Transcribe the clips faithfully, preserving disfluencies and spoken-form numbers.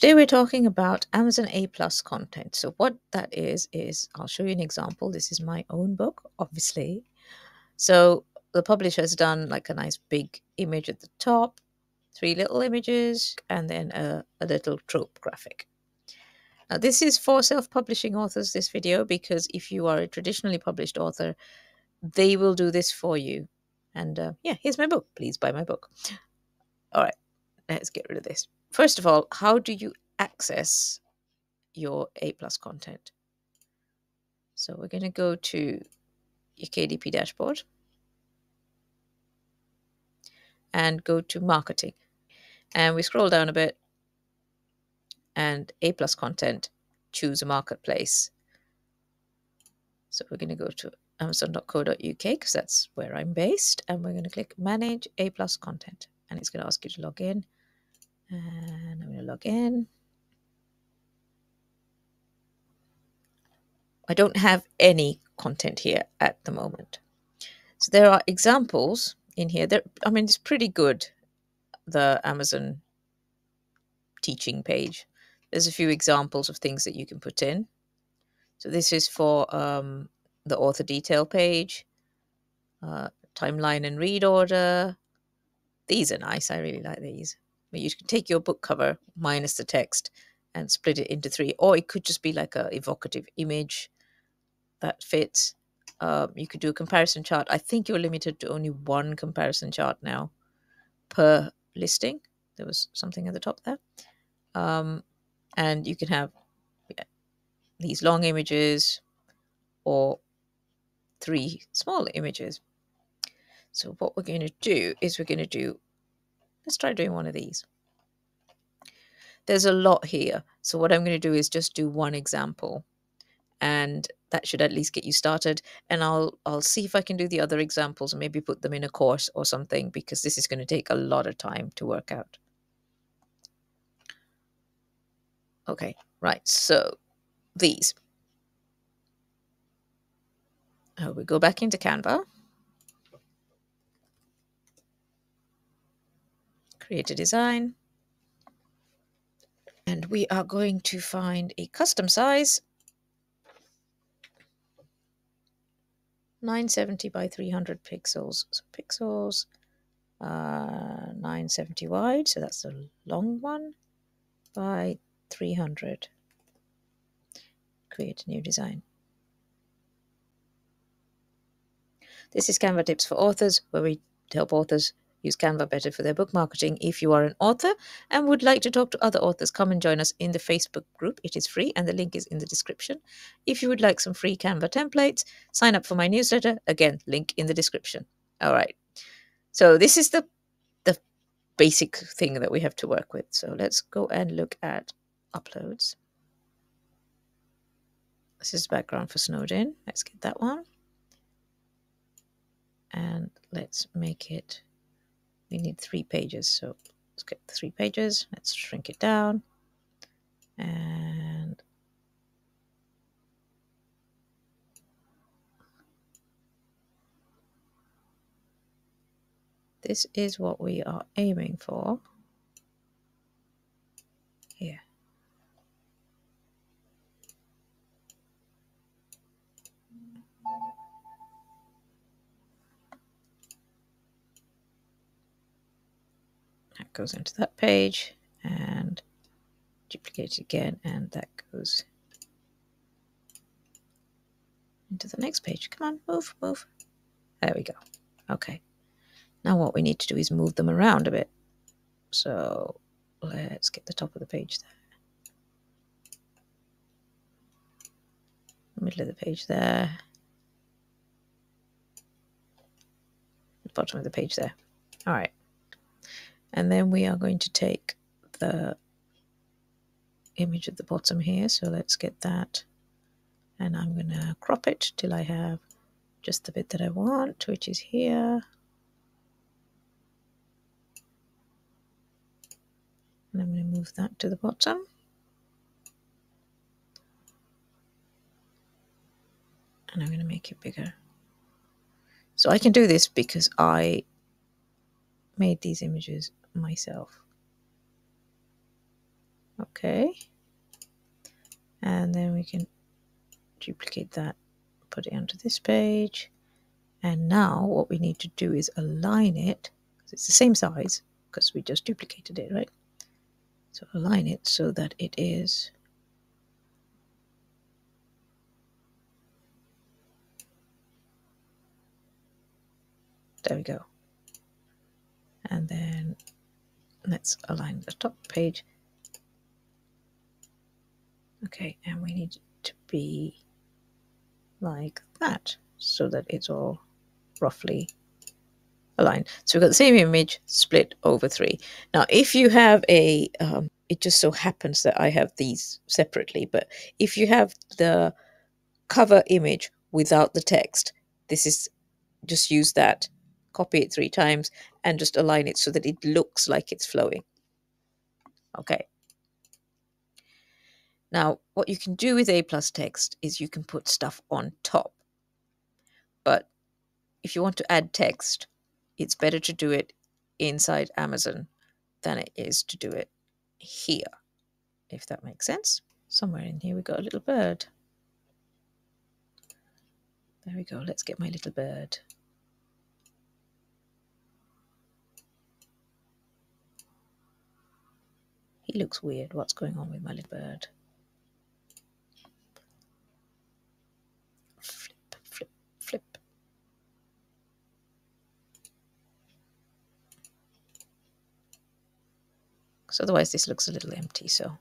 Today we're talking about Amazon A plus content. So what that is, is I'll show you an example. This is my own book, obviously. So the publisher has done like a nice big image at the top, three little images, and then a, a little trope graphic. Now this is for self-publishing authors, this video, because if you are a traditionally published author, they will do this for you. And uh, yeah, here's my book. Please buy my book. All right, let's get rid of this. First of all, how do you access your A plus content? So we're going to go to your K D P dashboard and go to marketing. And we scroll down a bit and A plus content, choose a marketplace. So we're going to go to amazon dot co dot U K because that's where I'm based. And we're going to click manage A plus content. And it's going to ask you to log in. And I'm going to log in. I don't have any content here at the moment. So there are examples in here. There, I mean, it's pretty good, the Amazon teaching page. There's a few examples of things that you can put in. So this is for um, the author detail page, uh, timeline and read order. These are nice. I really like these. You can take your book cover minus the text and split it into three, or it could just be like a evocative image that fits. Um, you could do a comparison chart. I think you're limited to only one comparison chart now per listing. There was something at the top there. Um, and you can have yeah, these long images or three small images. So what we're going to do is we're going to do Let's try doing one of these. There's a lot here. So what I'm going to do is just do one example, and that should at least get you started. And I'll, I'll see if I can do the other examples and maybe put them in a course or something, because this is going to take a lot of time to work out. Okay, right. So these. Oh, we go back into Canva. Create a design, and we are going to find a custom size, nine seventy by three hundred pixels, so pixels, uh, nine seventy wide, so that's the long one, by three hundred. Create a new design. This is Canva Tips for Authors, where we help authors use Canva better for their book marketing. If you are an author and would like to talk to other authors, come and join us in the Facebook group. It is free and the link is in the description. If you would like some free Canva templates, sign up for my newsletter. Again, link in the description. All right. So this is the, the basic thing that we have to work with. So let's go and look at uploads. This is background for Snowdon. Let's get that one. And let's make it... We need three pages, so let's get three pages. Let's shrink it down. And this is what we are aiming for here. That goes into that page and duplicate it again, and that goes into the next page. Come on, move, move. There we go. Okay. Now what we need to do is move them around a bit. So let's get the top of the page there. Middle of the page there. The bottom of the page there. All right. And then we are going to take the image at the bottom here. So let's get that. And I'm going to crop it till I have just the bit that I want, which is here. And I'm going to move that to the bottom. And I'm going to make it bigger. So I can do this because I made these images myself. Okay. Okay. And then we can duplicate that, put it onto this page. And now what we need to do is align it, because it's the same size, because we just duplicated it, right? So align it so that it is there we go. And then let's align the top page. Okay, and we need it to be like that so that it's all roughly aligned. So we've got the same image split over three. Now, if you have a, um, it just so happens that I have these separately, but if you have the cover image without the text, this is just use that, copy it three times and just align it so that it looks like it's flowing. Okay. Now, what you can do with A+ text is you can put stuff on top. But if you want to add text, it's better to do it inside Amazon than it is to do it here, if that makes sense. Somewhere in here we got a little bird. There we go. Let's get my little bird. He looks weird. What's going on with my little bird? Flip, flip, flip. Because otherwise this looks a little empty, so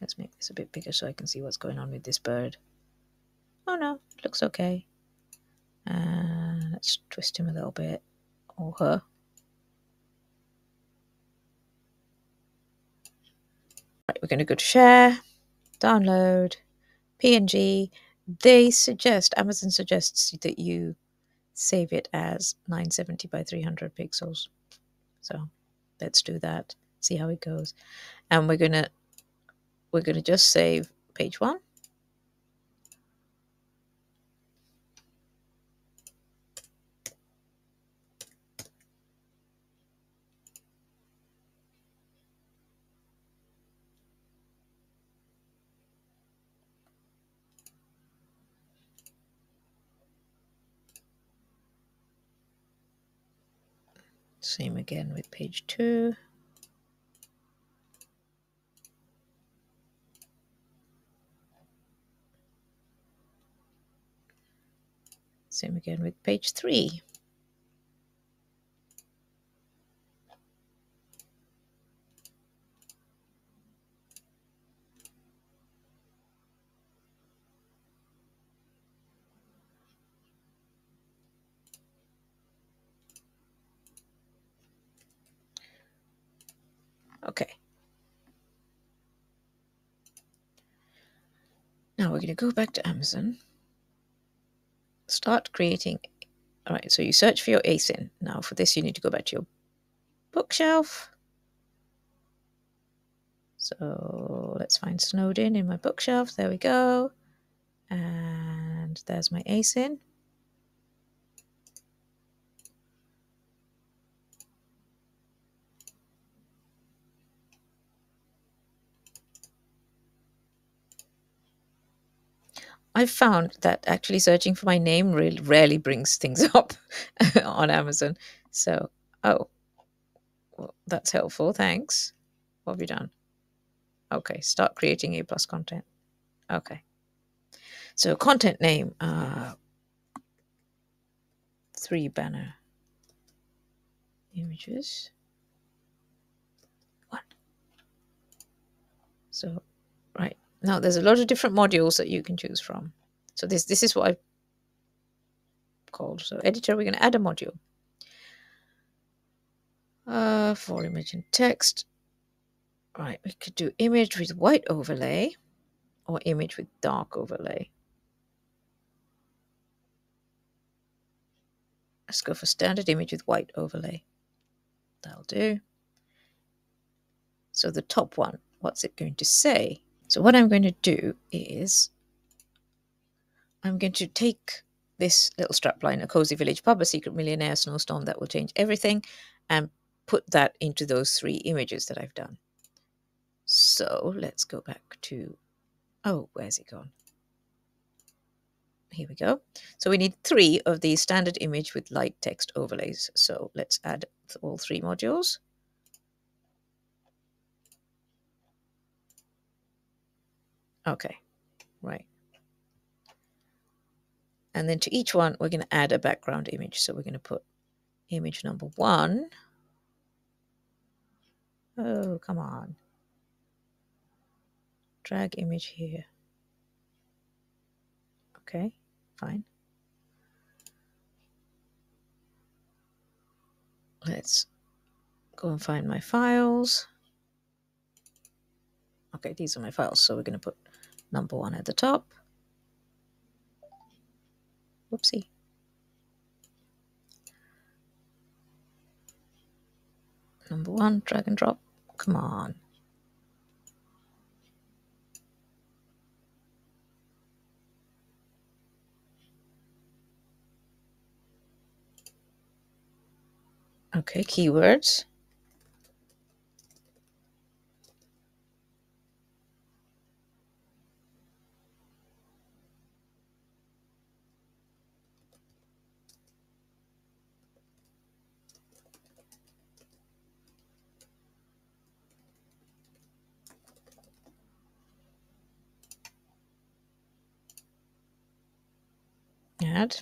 let's make this a bit bigger so I can see what's going on with this bird. Oh no, it looks okay. And let's twist him a little bit, or her. Right, we're going to go to share, download, P N G. They suggest, Amazon suggests that you save it as nine seventy by three hundred pixels. So let's do that, see how it goes. And we're going to We're going to just save page one. Same again with page two. Same again with page three. Okay. Now we're going to go back to Amazon. Start creating. All right, so you search for your A S I N. Now for this, you need to go back to your bookshelf. So let's find Snowdon in my bookshelf. There we go. And there's my A S I N. I've found that actually searching for my name really rarely brings things up on Amazon. So, oh, well, that's helpful. Thanks. What have you done? Okay, start creating A+ content. Okay. So content name, uh, three banner images. One. So, right. Now, there's a lot of different modules that you can choose from. So this, this is what I've called. So editor, we're going to add a module. Uh, for image and text. All right, we could do image with white overlay or image with dark overlay. Let's go for standard image with white overlay. That'll do. So the top one, what's it going to say? So what I'm going to do is I'm going to take this little strapline, a cozy village pub, a secret millionaire, snowstorm that will change everything, and put that into those three images that I've done. So let's go back to, oh, where's it gone? Here we go. So we need three of the standard image with light text overlays. So let's add all three modules. Okay, right. And then to each one, we're going to add a background image. So we're going to put image number one. Oh, come on. Drag image here. Okay, fine. Let's go and find my files. Okay, these are my files. So we're going to put number one at the top. Whoopsie. Number one, drag and drop. Come on. Okay, keywords. Add,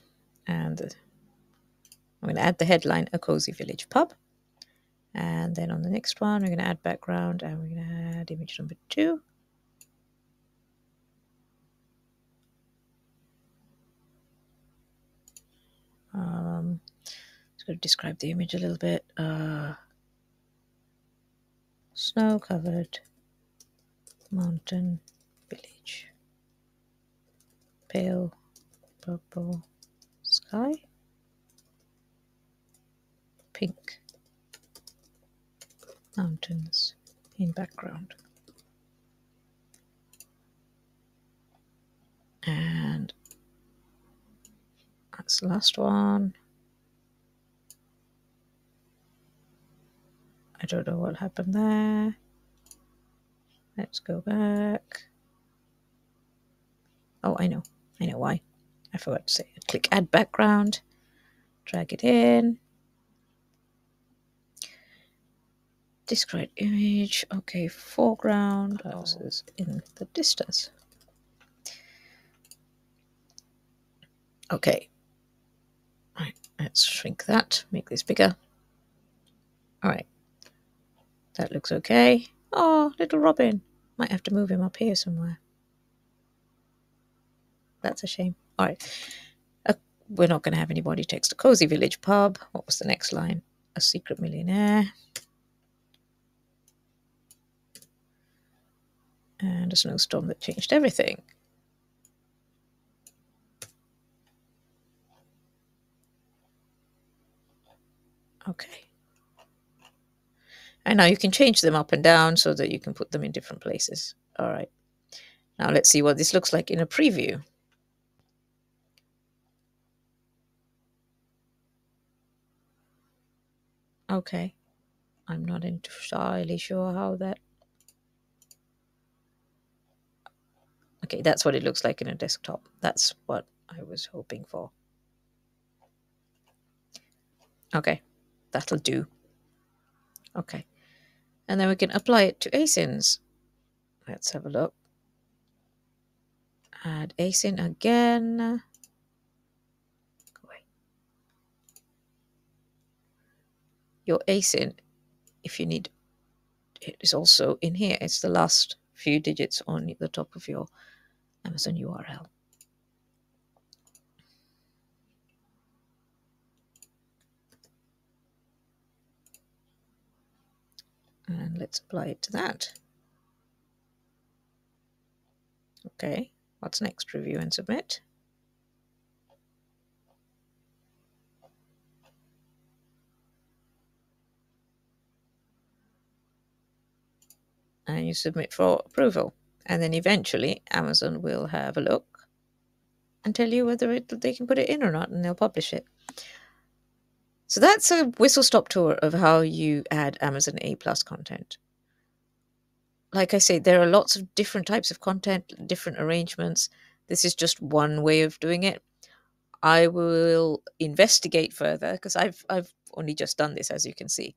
and I'm going to add the headline, A Cozy Village Pub. And then on the next one, we're going to add background, and we're going to add image number two. Um, just going to describe the image a little bit. Uh, snow-covered mountain village. Pale purple sky, pink mountains in background, and that's the last one. I don't know what happened there. Let's go back. Oh, I know, I know why. I forgot to say, click add background, drag it in, describe image, okay, foreground, oh. Houses in the distance. Okay, right, let's shrink that, make this bigger. All right, that looks okay. Oh, little Robin, might have to move him up here somewhere. That's a shame. All right, uh, we're not going to have any body text. A cozy village pub. What was the next line? A secret millionaire. And a snowstorm that changed everything. Okay. And now you can change them up and down so that you can put them in different places. All right. Now let's see what this looks like in a preview. Okay, I'm not entirely sure how that... Okay, that's what it looks like in a desktop. That's what I was hoping for. Okay, that'll do. Okay, and then we can apply it to asins. Let's have a look. Add asin again. Your asin, if you need, it is also in here. It's the last few digits on the top of your Amazon U R L. And let's apply it to that. Okay, what's next? Review and submit. And you submit for approval. And then eventually Amazon will have a look and tell you whether it, they can put it in or not, and they'll publish it. So that's a whistle-stop tour of how you add Amazon A plus content. Like I say, there are lots of different types of content, different arrangements. This is just one way of doing it. I will investigate further because I've, I've only just done this, as you can see.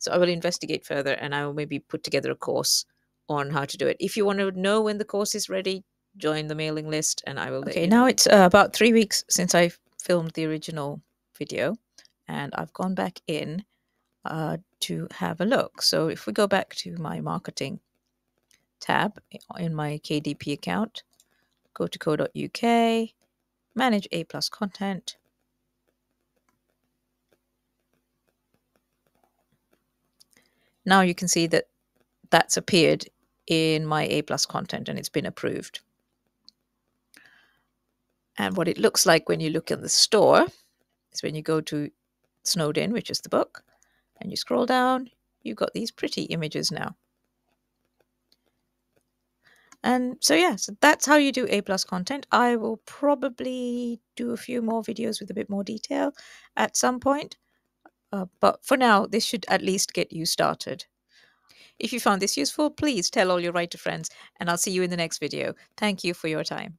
So I will investigate further and I will maybe put together a course on how to do it. If you want to know when the course is ready, join the mailing list and I will let you know. Okay, now it's uh, about three weeks since I filmed the original video and I've gone back in uh, to have a look. So if we go back to my marketing tab in my K D P account, go to co dot U K, manage A plus content. Now you can see that that's appeared in my A plus content and it's been approved. And what it looks like when you look at the store is when you go to Snowdon, which is the book, and you scroll down, you've got these pretty images now. And so, yeah, so that's how you do A plus content. I will probably do a few more videos with a bit more detail at some point. Uh, but for now, this should at least get you started. If you found this useful, please tell all your writer friends, and I'll see you in the next video. Thank you for your time.